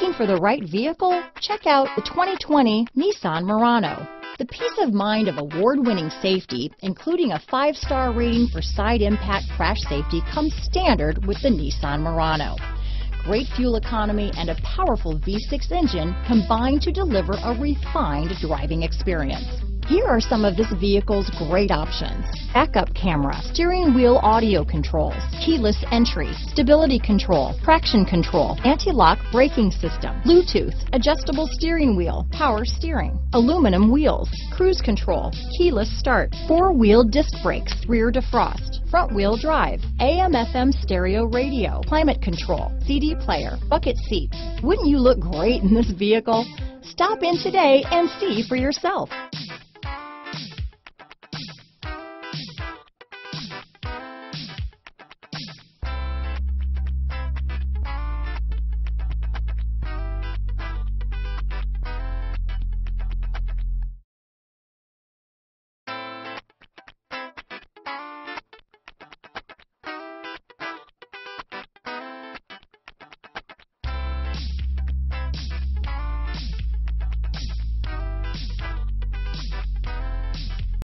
Looking for the right vehicle? Check out the 2020 Nissan Murano. The peace of mind of award-winning safety, including a 5-star rating for side impact crash safety, comes standard with the Nissan Murano. Great fuel economy and a powerful V6 engine combine to deliver a refined driving experience. Here are some of this vehicle's great options: backup camera, steering wheel audio controls, keyless entry, stability control, traction control, anti-lock braking system, Bluetooth, adjustable steering wheel, power steering, aluminum wheels, cruise control, keyless start, 4-wheel disc brakes, rear defrost, front wheel drive, AM/FM stereo radio, climate control, CD player, bucket seats. Wouldn't you look great in this vehicle? Stop in today and see for yourself.